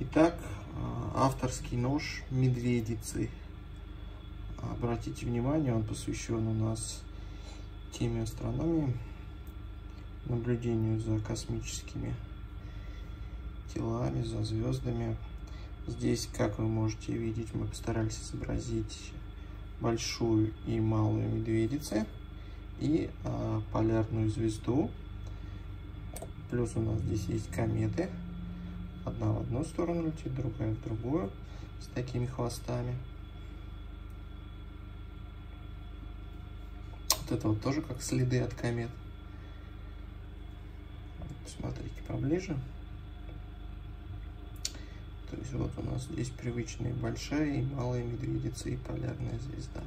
Итак, авторский нож медведицы. Обратите внимание, он посвящен у нас теме астрономии, наблюдению за космическими телами, за звездами. Здесь, как вы можете видеть, мы постарались изобразить большую и малую медведицы и полярную звезду. Плюс у нас здесь есть кометы. Одна в одну сторону летит, другая в другую, с такими хвостами. Вот это вот тоже как следы от комет. Посмотрите поближе. То есть вот у нас здесь привычные большая и малая медведица и полярная звезда.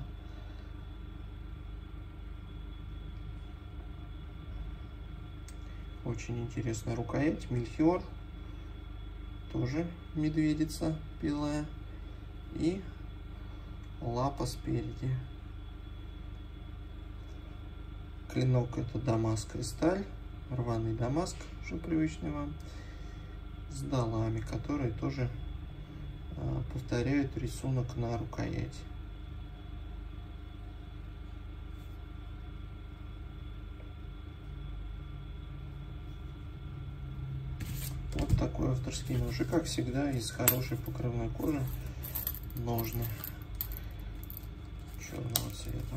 Очень интересная рукоять, мельхиор, тоже медведица белая, и лапа спереди. Клинок — это дамасская сталь, рваный дамаск, уже привычный вам, с долами, которые тоже повторяют рисунок на рукояти. Вот такой авторский ножик, как всегда, из хорошей покрывной кожи, ножны черного цвета.